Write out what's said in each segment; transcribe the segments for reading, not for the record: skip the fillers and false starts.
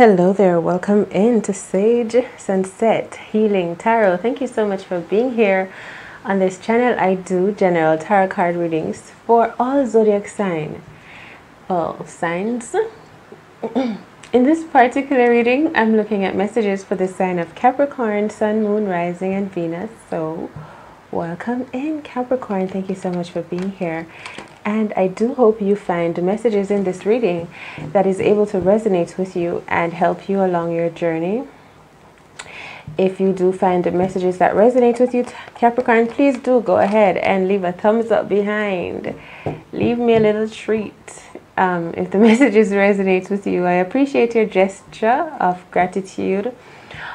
Hello there, welcome in to Sage Sunset Healing Tarot. Thank you so much for being here. On this channel, I do general tarot card readings for all zodiac signs. All signs. In this particular reading, I'm looking at messages for the sign of Capricorn, Sun, Moon, Rising, and Venus. So, welcome in Capricorn. Thank you so much for being here. And I do hope you find messages in this reading that is able to resonate with you and help you along your journey. If you do find the messages that resonate with you, Capricorn, please do go ahead and leave a thumbs up behind. Leave me a little treat if the messages resonate with you. I appreciate your gesture of gratitude.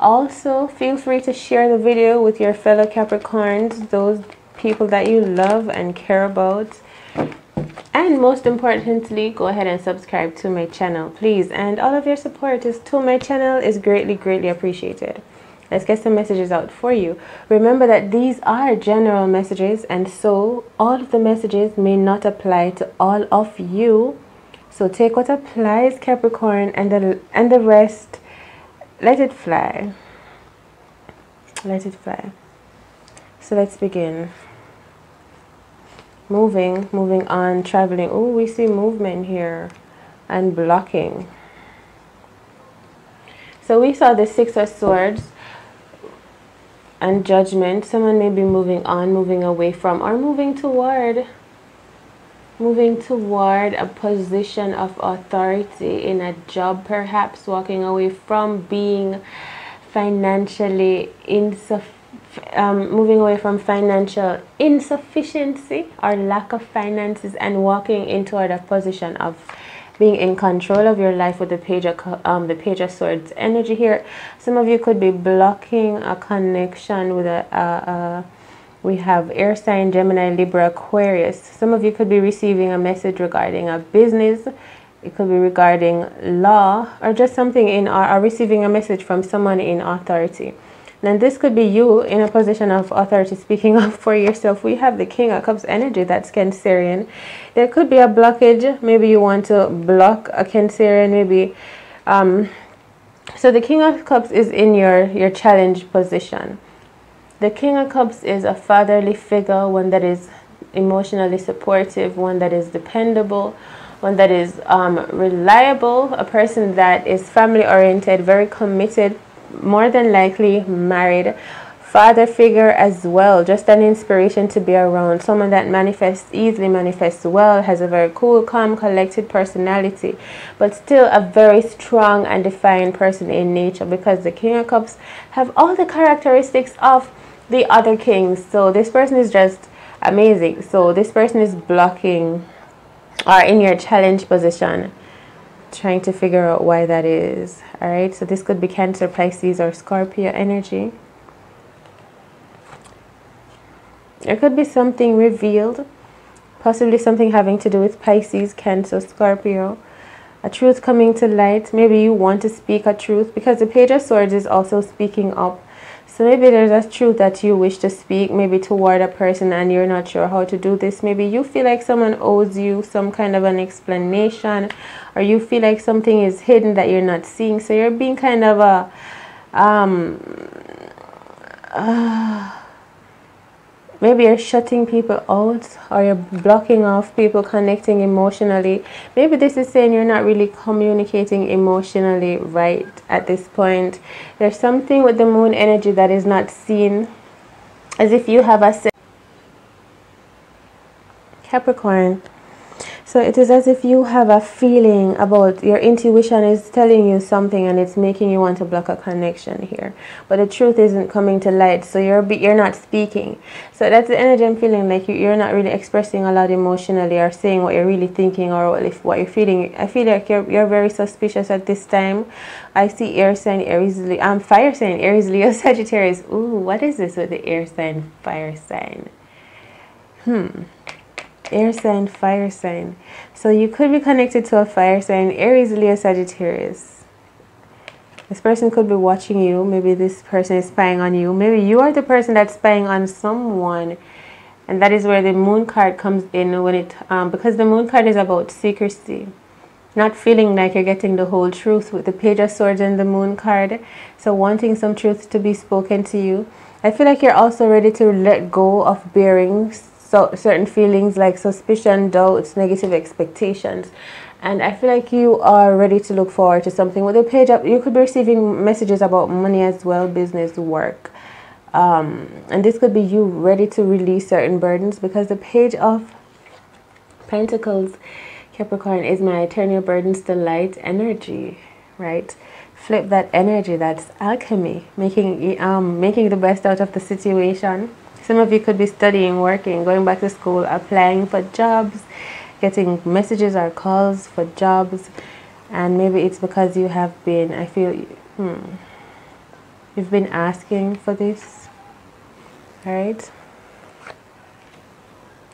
Also, feel free to share the video with your fellow Capricorns, those people that you love and care about. And most importantly, go ahead and subscribe to my channel, please. And all of your support to my channel is greatly appreciated. Let's get some messages out for you. Remember that these are general messages, and so all of the messages may not apply to all of you. So take what applies, Capricorn, and the rest, let it fly. Let it fly. So let's begin. Moving on, traveling. Oh, we see movement here and blocking. So we saw the Six of Swords and Judgment. Someone may be moving on, moving away from, or moving toward a position of authority in a job, perhaps walking away from being financially insufficient. Moving away from financial insufficiency or lack of finances and walking into a position of being in control of your life with the Page of Swords energy here. Some of you could be blocking a connection with we have air sign, Gemini, Libra, Aquarius. Some of you could be receiving a message regarding a business. It could be regarding law or just something in or receiving a message from someone in authority. Then this could be you in a position of authority speaking up for yourself. We have the King of Cups energy, that's Cancerian. There could be a blockage. Maybe you want to block a Cancerian. Maybe so the King of Cups is in your challenge position. The King of Cups is a fatherly figure, one that is emotionally supportive, one that is dependable, one that is reliable, a person that is family oriented, very committed, more than likely married, father figure as well, just an inspiration to be around, someone that manifests easily, manifests well, has a very cool, calm, collected personality, but still a very strong and defiant person in nature, because the King of Cups have all the characteristics of the other kings. So this person is just amazing. So this person is blocking or in your challenge position, trying to figure out why that is. All right, so this could be Cancer, Pisces, or Scorpio energy. There could be something revealed, possibly something having to do with Pisces, Cancer, Scorpio, a truth coming to light. Maybe you want to speak a truth, because the Page of Swords is also speaking up. So maybe there's a truth that you wish to speak, maybe toward a person, and you're not sure how to do this. Maybe you feel like someone owes you some kind of an explanation, or you feel like something is hidden that you're not seeing. So you're being kind of a maybe you're shutting people out, or you're blocking off people connecting emotionally. Maybe this is saying you're not really communicating emotionally right at this point. There's something with the moon energy that is not seen, as if you have a Capricorn. So it is as if you have a feeling about, your intuition is telling you something, and it's making you want to block a connection here. But the truth isn't coming to light, so you're not speaking. So that's the energy I'm feeling, like you're not really expressing a lot emotionally, or saying what you're really thinking, or what you're feeling. I feel like you're very suspicious at this time. I see air sign, Aries, fire sign, Aries, Leo, Sagittarius. Ooh, what is this with the air sign, fire sign? Air sign, fire sign. So you could be connected to a fire sign, Aries, Leo, Sagittarius. This person could be watching you. Maybe this person is spying on you. Maybe you are the person that's spying on someone. And that is where the moon card comes in, when it because the moon card is about secrecy. not feeling like you're getting the whole truth with the Page of Swords and the Moon card. So wanting some truth to be spoken to you. I feel like you're also ready to let go of bearing certain feelings like suspicion, doubts, negative expectations. And I feel like you are ready to look forward to something. With the Page up, you could be receiving messages about money as well, business, work. And this could be you ready to release certain burdens, because the Page of Pentacles, Capricorn, is my eternal burdens to light energy, right? Flip that energy. That's alchemy, making the best out of the situation. Some of you could be studying, working, going back to school, applying for jobs, getting messages or calls for jobs. And maybe it's because you have been, I feel, you've been asking for this. All right.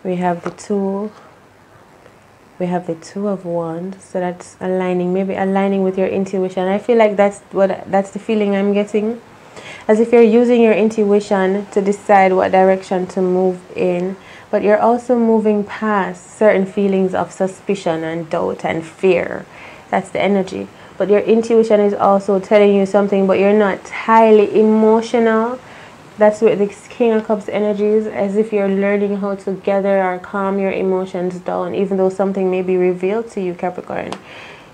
We have the Tool. We have the Two of Wands. So that's aligning, maybe aligning with your intuition. I feel like that's the feeling I'm getting. As if you're using your intuition to decide what direction to move in. But you're also moving past certain feelings of suspicion and doubt and fear. That's the energy. But your intuition is also telling you something, but you're not highly emotional. That's where the King of Cups energy is, as if you're learning how to gather or calm your emotions down, even though something may be revealed to you, Capricorn.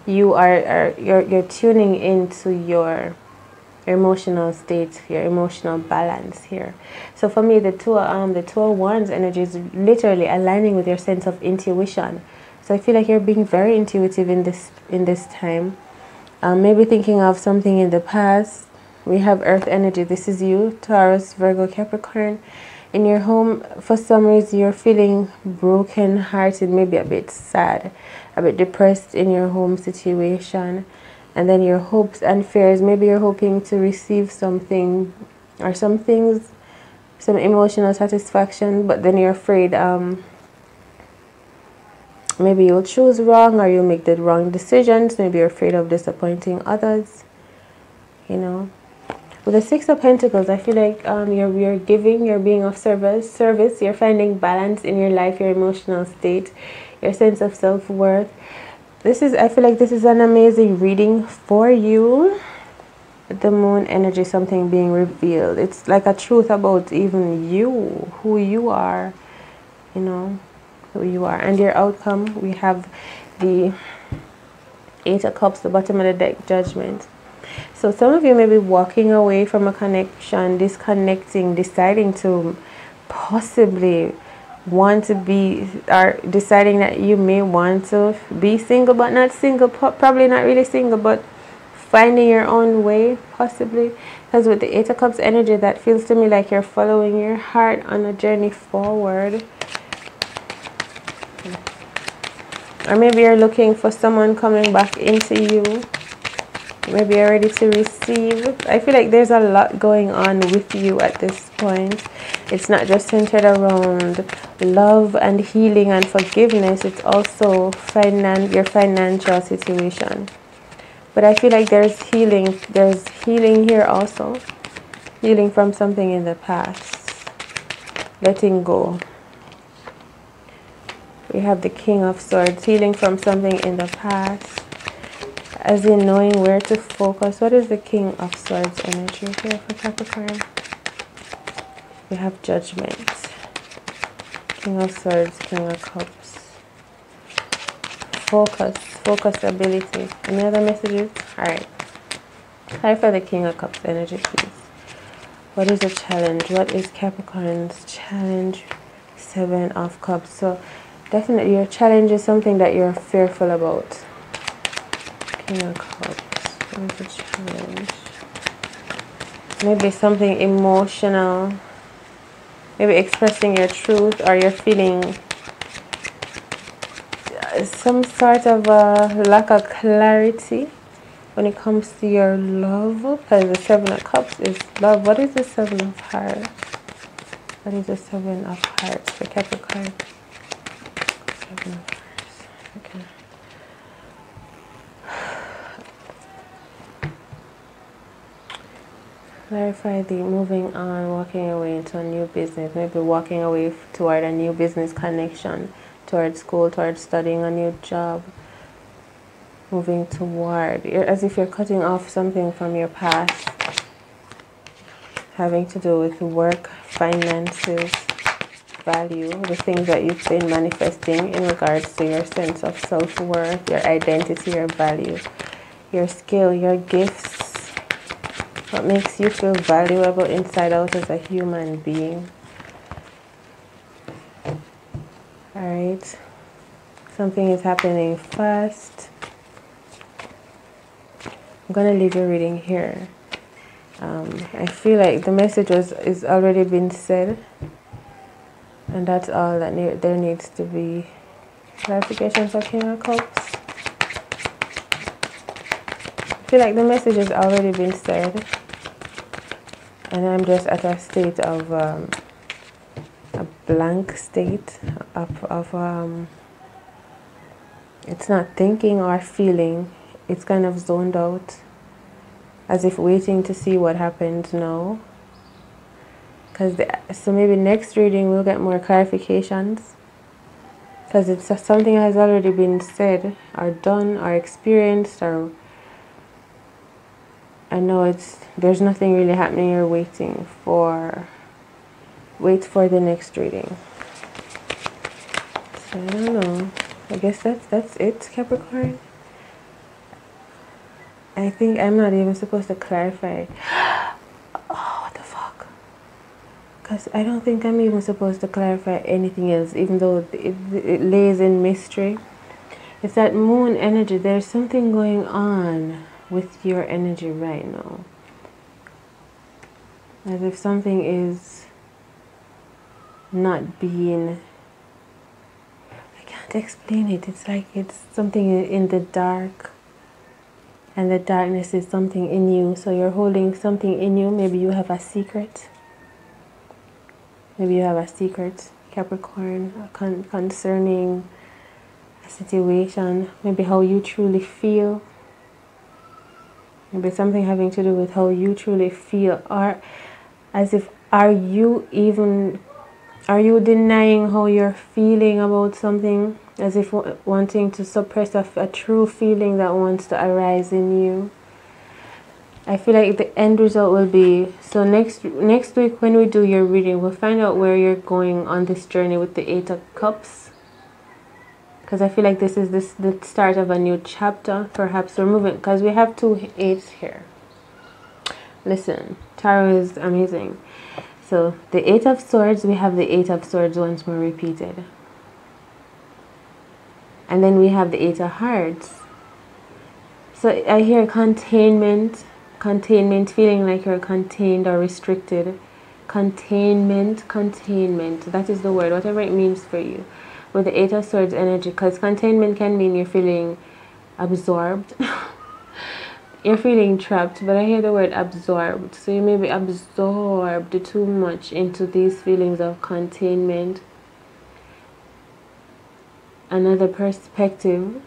You you're tuning into your emotional state, your emotional balance here. So for me, the Two of Wands energy is literally aligning with your sense of intuition. So I feel like you're being very intuitive in this time. Maybe thinking of something in the past. We have Earth energy. This is you, Taurus, Virgo, Capricorn. In your home, for some reason, you're feeling broken-hearted, maybe a bit sad, a bit depressed in your home situation. And then your hopes and fears, maybe you're hoping to receive something or some things, some emotional satisfaction, but then you're afraid maybe you'll choose wrong, or you'll make the wrong decisions. Maybe you're afraid of disappointing others, you know. With the Six of Pentacles, I feel like you're giving, you're being of service, you're finding balance in your life, your emotional state, your sense of self-worth. This is, I feel like this is an amazing reading for you. The Moon energy, something being revealed. It's like a truth about even you, who you are, you know, who you are. And your outcome, we have the Eight of Cups, the bottom of the deck, Judgment. So some of you may be walking away from a connection, disconnecting, deciding to possibly want to be, or deciding that you may want to be single but not single, probably not really single, but finding your own way possibly. Because with the Eight of Cups energy, that feels to me like you're following your heart on a journey forward. Or maybe you're looking for someone coming back into you. Maybe you're ready to receive. I feel like there's a lot going on with you at this point. It's not just centered around love and healing and forgiveness. It's also your financial situation. But I feel like there's healing. There's healing here also. Healing from something in the past. Letting go. We have the King of Swords. Healing from something in the past. As in knowing where to focus. What is the King of Swords energy here for Capricorn? We have Judgment. King of Swords, King of Cups. Focus. Focus ability. Any other messages? Alright. Clarify the King of Cups energy, please. What is the challenge? What is Capricorn's challenge? Seven of Cups. So definitely your challenge is something that you're fearful about. King of Cups. What is the challenge? Maybe something emotional. Maybe expressing your truth, or you're feeling some sort of a lack of clarity when it comes to your love. Because the Seven of Cups is love. What is the Seven of Hearts? What is the Seven of Hearts for Capricorn? Seven of Hearts. Okay. Clarify the moving on, walking away into a new business. Maybe walking away toward a new business connection, toward school, toward studying a new job. moving toward. As if you're cutting off something from your past, having to do with work, finances, value, the things that you've been manifesting in regards to your sense of self-worth, your identity, your value, your skill, your gifts, what makes you feel valuable inside out as a human being. Alright, something is happening fast. I'm going to leave your reading here. I feel like the message is already been said, and that's all that there needs to be. Clarifications for King of Cups. I feel like the message has already been said, and I'm just at a state of a blank state of it's not thinking or feeling. It's kind of zoned out, as if waiting to see what happens now. So maybe next reading we'll get more clarifications, because it's something that has already been said or done or experienced, or I know there's nothing really happening. You're wait for the next reading. So I don't know. I guess that's it, Capricorn. I think I'm not even supposed to clarify. Oh, what the fuck? Because I don't think I'm even supposed to clarify anything else, even though it lays in mystery. It's that moon energy. There's something going on with your energy right now. As if something is not being... I can't explain it. It's like it's something in the dark. And the darkness is something in you. So you're holding something in you. Maybe you have a secret. Maybe you have a secret, Capricorn, concerning a situation. Maybe how you truly feel. Maybe something having to do with how you truly feel. Or as if, are you denying how you're feeling about something? As if wanting to suppress a true feeling that wants to arise in you. I feel like the end result will be, so next week when we do your reading, we'll find out where you're going on this journey with the 8 of Cups. Because I feel like this is the start of a new chapter. Perhaps we're moving, because we have 2 8s here. Listen, tarot is amazing. So the 8 of Swords, we have the 8 of Swords once more repeated. And then we have the 8 of Hearts. So I hear containment, feeling like you're contained or restricted. Containment, that is the word, whatever it means for you. With the 8 of Swords energy, because containment can mean you're feeling absorbed. You're feeling trapped, but I hear the word absorbed. So you may be absorbed too much into these feelings of containment. Another perspective.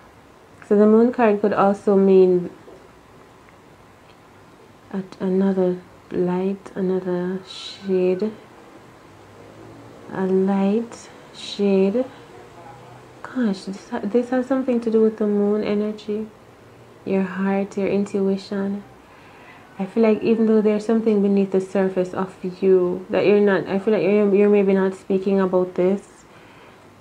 So the moon card could also mean another light, another shade, a light shade. Gosh, this has something to do with the moon energy, your heart, your intuition. I feel like even though there's something beneath the surface of you that you're not, I feel like you're maybe not speaking about this.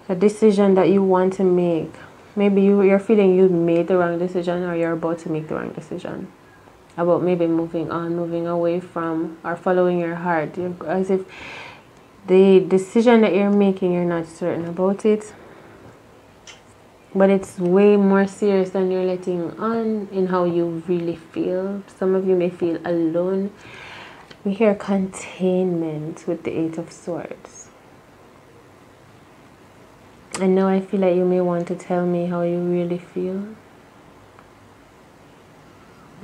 A decision that you want to make. Maybe you're feeling you made the wrong decision, or you're about to make the wrong decision about maybe moving on, moving away from, or following your heart. As if the decision that you're making, you're not certain about it, but it's way more serious than you're letting on in how you really feel. Some of you may feel alone. We hear containment with the 8 of Swords. I know I feel like you may want to tell me how you really feel.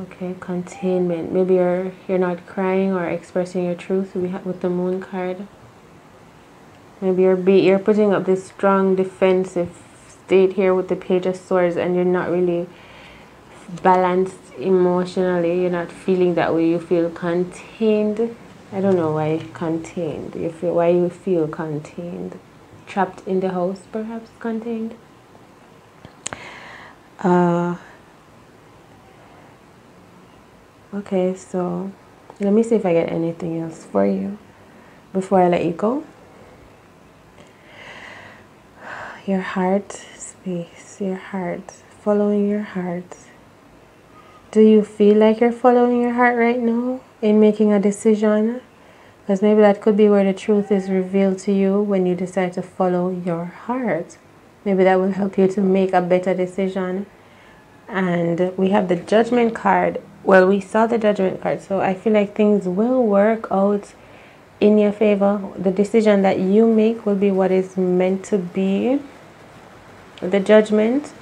Okay, containment. Maybe you're not crying or expressing your truth with the moon card. Maybe you're putting up this strong defensive state here with the Page of Swords, and you're not really balanced emotionally. You're not feeling that way. You feel contained. I don't know why contained. Why you feel contained. Trapped in the house, perhaps contained. Okay, so let me see if I get anything else for you before I let you go. Your heart space, your heart, following your heart. Do you feel like you're following your heart right now in making a decision? Because maybe that could be where the truth is revealed to you when you decide to follow your heart. Maybe that will help you to make a better decision. And we have the Judgment card. Well, we saw the Judgment card, so I feel like things will work out in your favor. The decision that you make will be what is meant to be. The Judgment.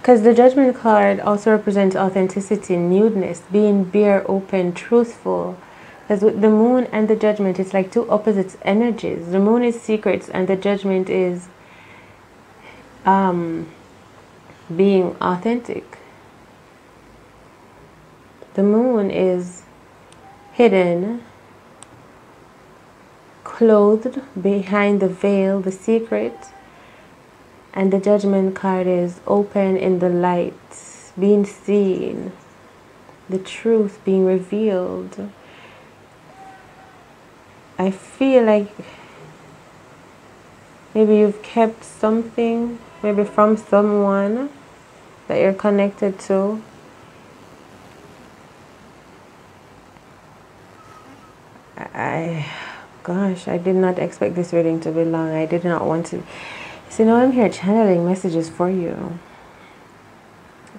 Because the Judgment card also represents authenticity, nudeness, being bare, open, truthful. Because with the moon and the Judgment, it's like two opposite energies. The moon is secrets and the Judgment is being authentic. The moon is hidden, clothed behind the veil, the secret. And the Judgment card is open in the light, being seen, the truth being revealed. I feel like maybe you've kept something, maybe from someone that you're connected to. Gosh, I did not expect this reading to be long. I did not want to. So now I'm here channeling messages for you.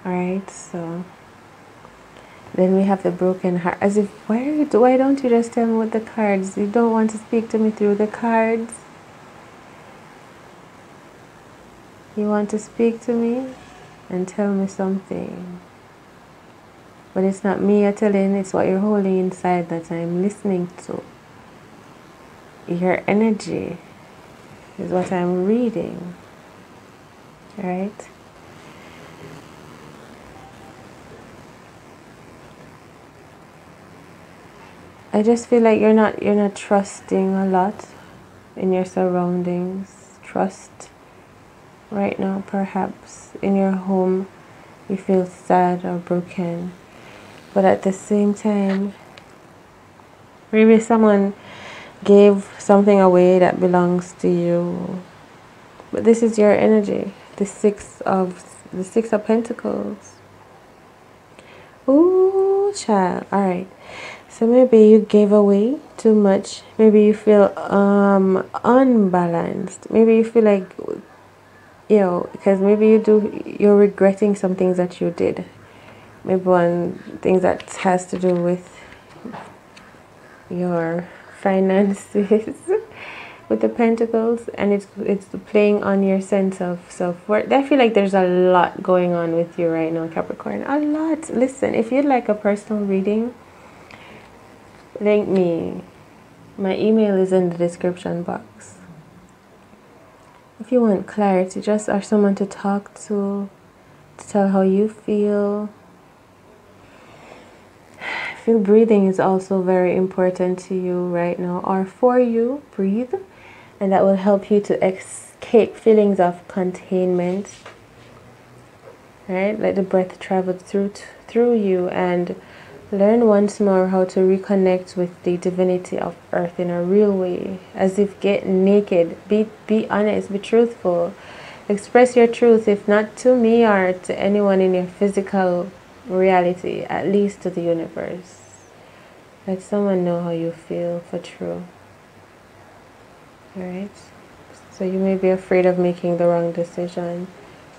Alright, so then we have the broken heart. As if, why don't you just tell me what the cards? You don't want to speak to me through the cards? You want to speak to me and tell me something. But it's not me you're telling, it's what you're holding inside that I'm listening to. Your energy is what I'm reading. Alright? I just feel like you're not trusting a lot in your surroundings. Trust right now, perhaps in your home you feel sad or broken, but at the same time maybe someone gave something away that belongs to you. But this is your energy, the six of Pentacles. Ooh, child. All right. So maybe you gave away too much. Maybe you feel unbalanced. Maybe you feel like, you know, because maybe you're regretting some things that you did. Maybe one thing that has to do with your finances with the Pentacles, and it's playing on your sense of self-worth. I feel like there's a lot going on with you right now, Capricorn. A lot. Listen, if you'd like a personal reading, link me. My email is in the description box. If you want clarity, just or someone to talk to tell how you feel. I feel breathing is also very important to you right now, or for you. Breathe, and that will help you to escape feelings of containment. Right? Let the breath travel through you and learn once more how to reconnect with the divinity of earth in a real way. As if, get naked, be honest, be truthful. Express your truth, if not to me or to anyone in your physical reality, at least to the universe. Let someone know how you feel for true. Alright? So you may be afraid of making the wrong decision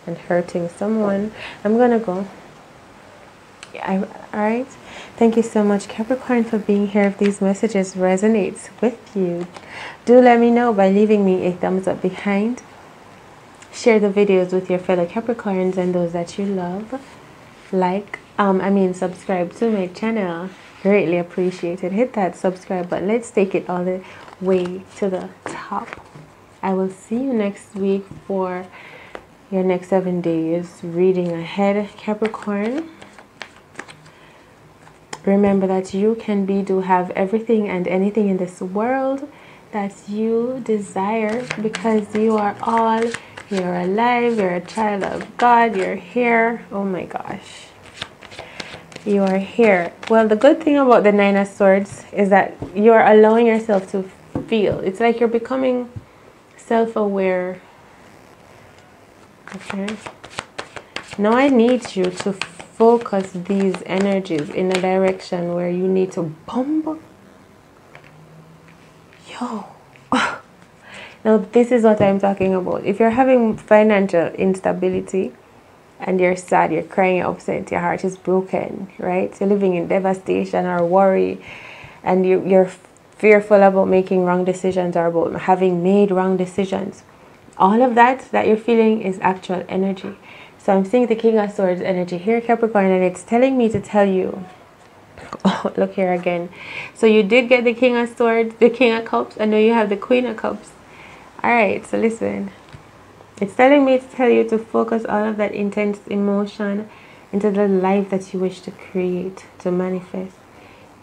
and hurting someone. I'm gonna go. Alright, thank you so much, Capricorn, for being here. If these messages resonates with you, do let me know by leaving me a thumbs up behind. Share the videos with your fellow Capricorns and those that you love. Subscribe to my channel. Greatly appreciated. Hit that subscribe button. Let's take it all the way to the top. I will see you next week for your next 7 days reading ahead, Capricorn. Remember that you can be, do, have everything and anything in this world that you desire, because you are all, you're alive, you're a child of God, you're here. Oh my gosh. you are here. Well, the good thing about the Nine of Swords is that you are allowing yourself to feel. It's like you're becoming self-aware. Okay. Now I need you to focus these energies in a direction where you need to bumble. Yo. Now this is what I'm talking about. If you're having financial instability and you're sad, you're crying, you're upset, your heart is broken, right? You're living in devastation or worry, and you're fearful about making wrong decisions or about having made wrong decisions. All of that you're feeling is actual energy. So I'm seeing the King of Swords energy here, Capricorn, and it's telling me to tell you. Oh, look here again. So you did get the King of Swords, the King of Cups, and now you have the Queen of Cups. Alright, so listen. It's telling me to tell you to focus all of that intense emotion into the life that you wish to create, to manifest.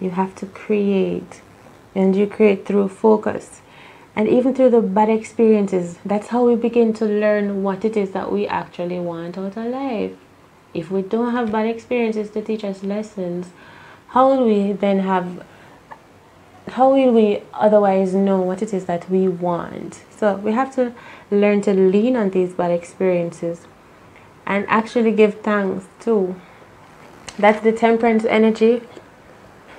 You have to create, and you create through focus. And even through the bad experiences, that's how we begin to learn what it is that we actually want out of life. If we don't have bad experiences to teach us lessons, how will we otherwise know what it is that we want? So we have to learn to lean on these bad experiences and actually give thanks too. That's the Temperance energy.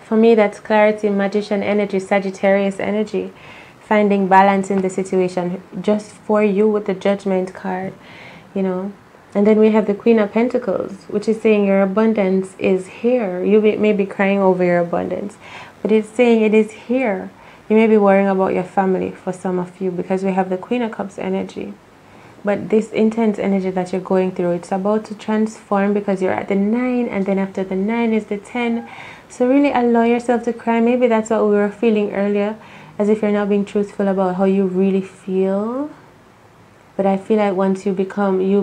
For me, that's clarity, Magician energy, Sagittarius energy. Finding balance in the situation just for you with the Judgment card, you know. And then we have the Queen of Pentacles, which is saying your abundance is here. You may be crying over your abundance, but it's saying it is here. You may be worrying about your family, for some of you, because we have the Queen of Cups energy. But this intense energy that you're going through, it's about to transform, because you're at the 9, and then after the 9 is the 10. So really allow yourself to cry. Maybe that's what we were feeling earlier, as if you're not being truthful about how you really feel. But I feel like once you become, you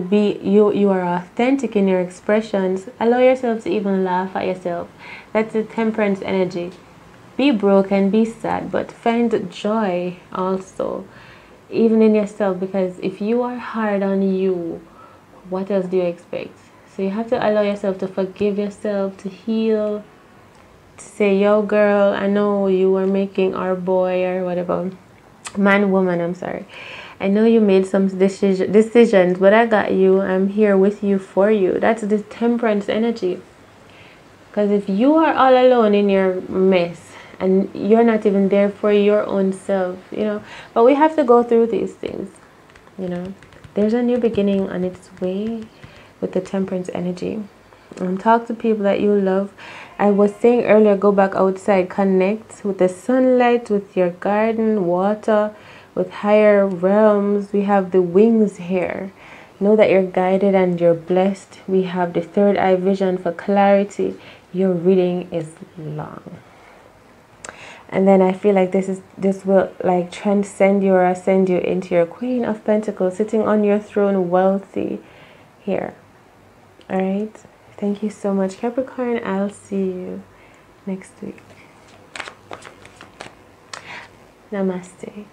are authentic in your expressions, allow yourself to even laugh at yourself. That's the Temperance energy. Be broken, be sad, but find joy also, even in yourself, because if you are hard on you, what else do you expect? So you have to allow yourself to forgive yourself, to heal. Say, yo girl, I know you were making, our boy or whatever, man, woman, I'm sorry, I know you made some decisions, but I got you, I'm here with you, for you. That's the Temperance energy. Because if you are all alone in your mess and you're not even there for your own self, you know, but we have to go through these things, you know. There's a new beginning on its way with the Temperance energy. And talk to people that you love. I was saying earlier, go back outside, connect with the sunlight, with your garden, water, with higher realms. We have the wings here. Know that you're guided and you're blessed. We have the third eye vision for clarity. Your reading is long. And then I feel like this will like transcend you or ascend you into your Queen of Pentacles, sitting on your throne, wealthy here. All right. Thank you so much, Capricorn. I'll see you next week. Namaste.